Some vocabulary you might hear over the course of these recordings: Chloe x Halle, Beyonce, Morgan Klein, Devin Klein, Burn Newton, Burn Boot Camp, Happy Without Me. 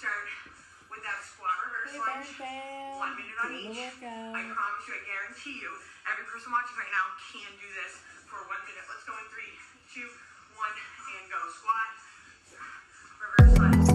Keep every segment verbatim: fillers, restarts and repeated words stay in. start with that squat reverse lunge, one minute on each. I promise you, I guarantee you, every person watching right now can do this for one minute. Let's go in three, two, one, and go. Squat, reverse lunge.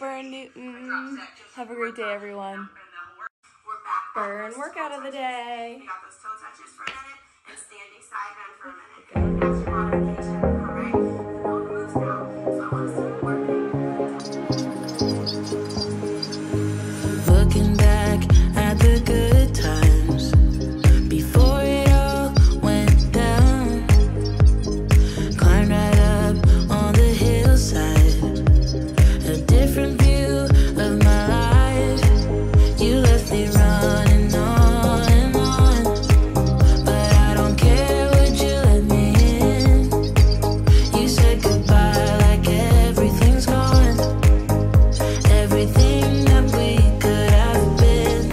Burn Newton. Have a great day, everyone. Burn workout of the day. You got those toe touches for a minute and standing side bend for a minute. That's your modification, all right? The bone moves now, so I want to see it working. Looking back at the good times before it all went down. Climb right up on the hillside. Different view of my life. You left me running on and on, but I don't care. Would you let me in? You said goodbye like everything's gone. Everything that we could have been.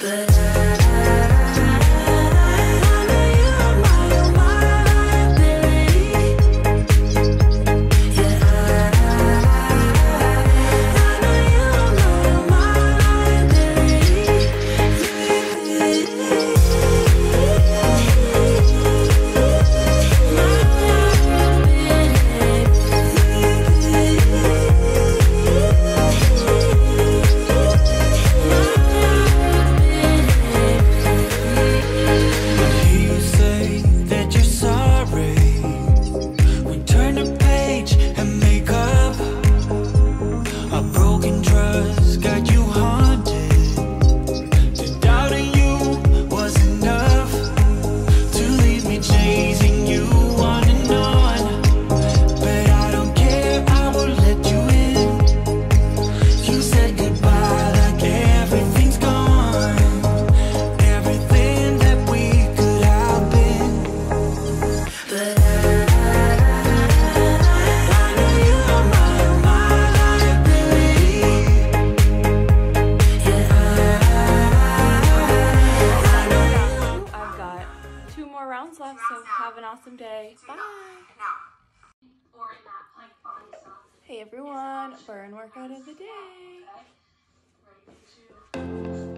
But I know you're my, my ability. Yeah. Hey everyone, burn workout of the day. Thank you.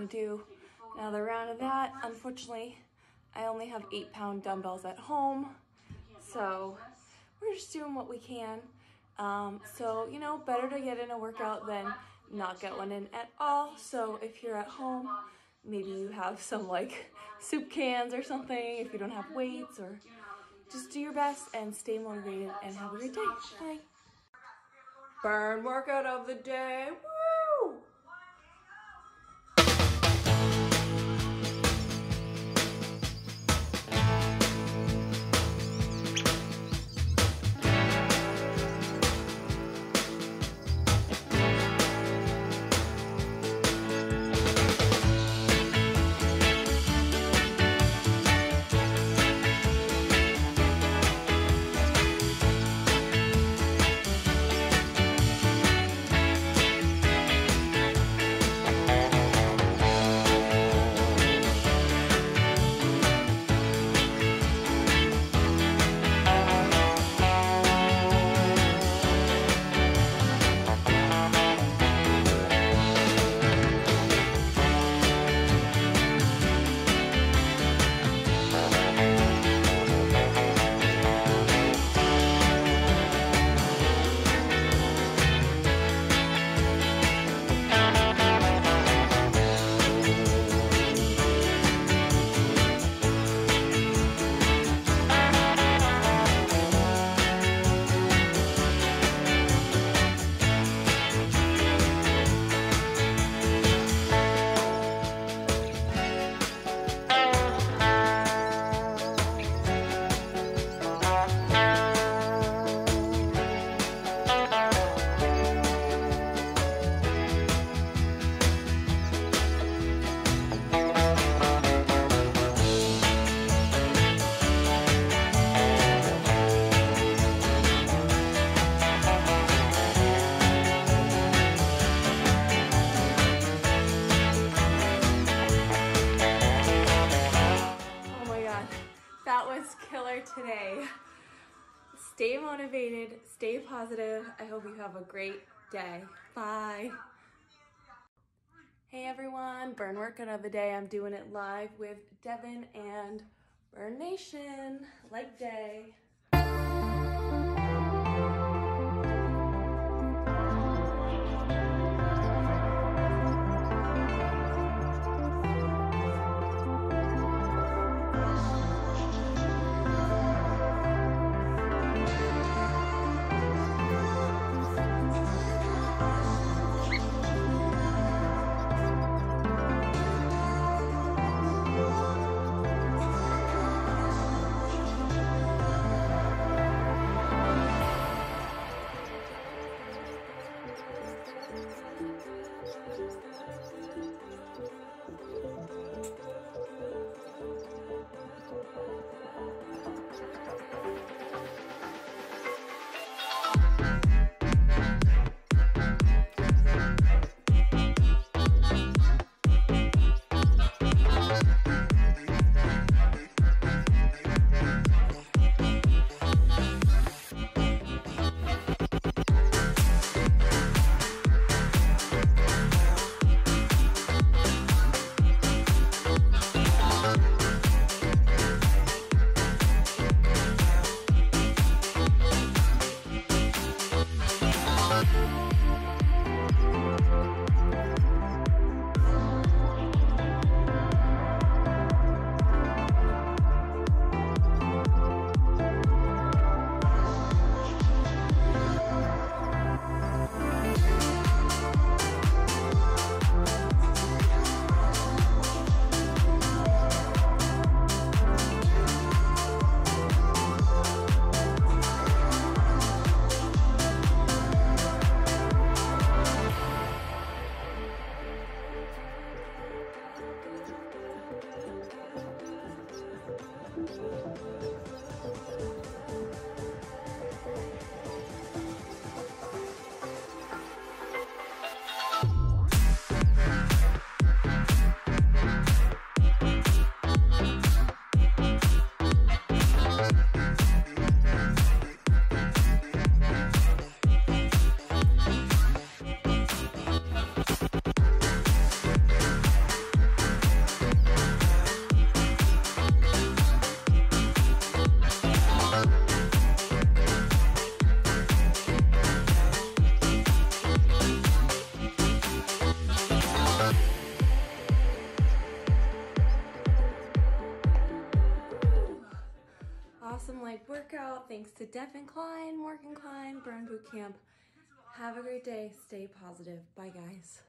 want to do another round of that. Unfortunately, I only have eight pound dumbbells at home, so we're just doing what we can. Um, so, you know, better to get in a workout than not get one in at all. So if you're at home, maybe you have some like soup cans or something if you don't have weights, or just do your best and stay motivated and have a great day. Bye. Burn workout of the day. Woo! Today. Stay motivated, stay positive. I hope you have a great day. Bye. Hey everyone, burn workout of the day. I'm doing it live with Devin and Burn Nation. Leg day. awesome leg workout. Thanks to Devin Klein, Morgan Klein, Burn Boot Camp. Have a great day. Stay positive. Bye, guys.